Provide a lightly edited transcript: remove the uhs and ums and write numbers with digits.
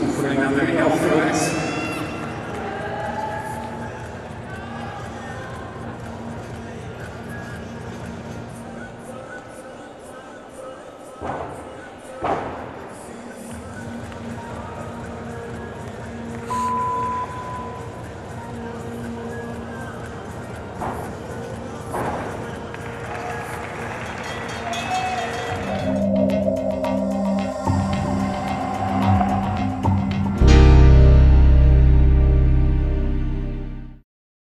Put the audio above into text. another L through X.